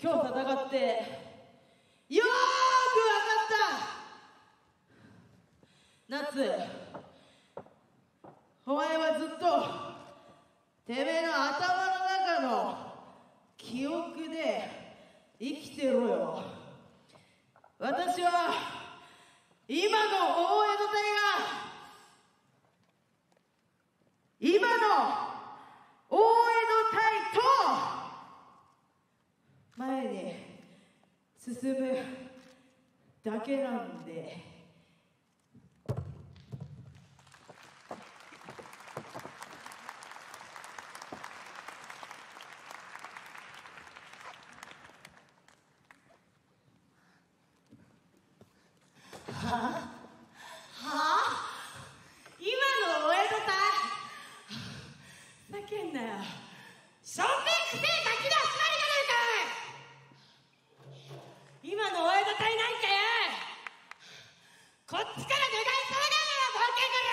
今日戦ってよーく分かった。夏、お前はずっとてめえの頭の中の記憶で生きてろよ。私は今の大江戸隊が今の大江戸隊と前に進むだけなんで。はあ、はあ、今の大江戸隊叫んなよ。しょんべんくせえガキの集まりじゃねえか。今の大江戸隊なんかよ、こっちから願いそうだよ、ボケぐら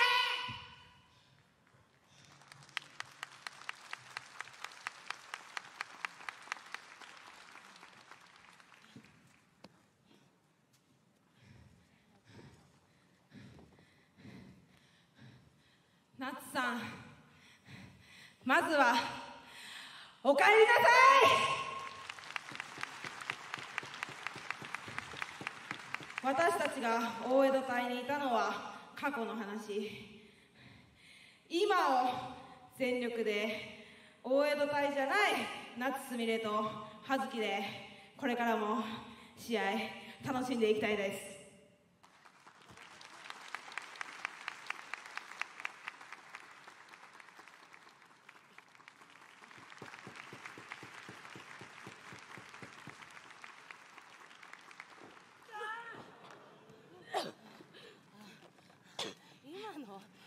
い。夏さん、まずはお帰りなさい。私たちが大江戸隊にいたのは過去の話。今を全力で、大江戸隊じゃない夏すみれと葉月でこれからも試合楽しんでいきたいです。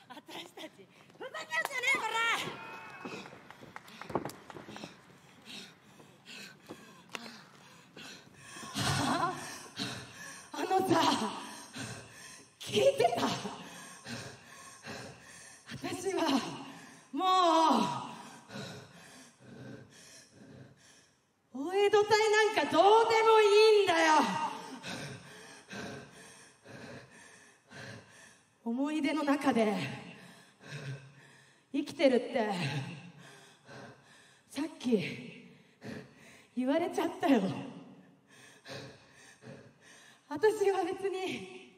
私たちふざけんじゃねえ、こら。あのさ、聞いてた？私はもう大江戸隊なんかどうでもいいんだよ。思い出の中で生きてるってさっき言われちゃったよ。私は別に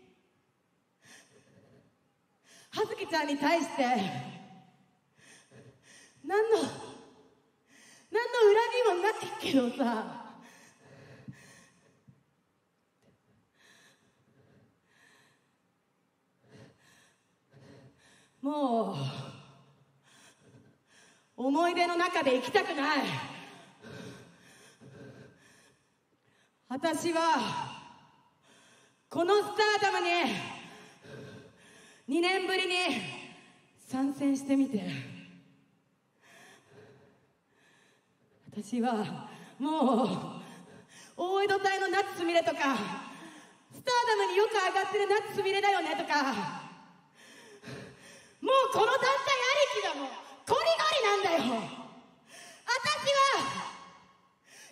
葉月ちゃんに対して何の裏切りもないけどさ、もう思い出の中で生きたくない。私はこのスターダムに2年ぶりに参戦してみて、私はもう大江戸隊の夏すみれとか、スターダムによく上がってる夏すみれだよねとか、もうこの団体ありきだもん。こりごりなんだよ。私は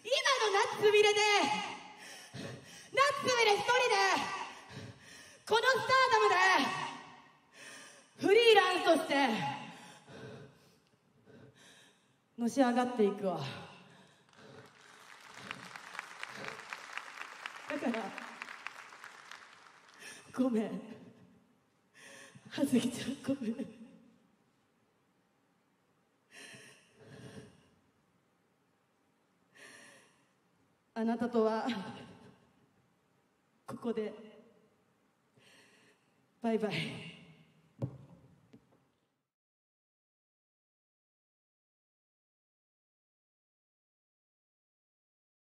今の夏すみれで、夏すみれ一人でこのスターダムでフリーランスとしてのし上がっていくわ。だからごめん、葉月ちゃん、ごめん。あなたとはここでバイバイ。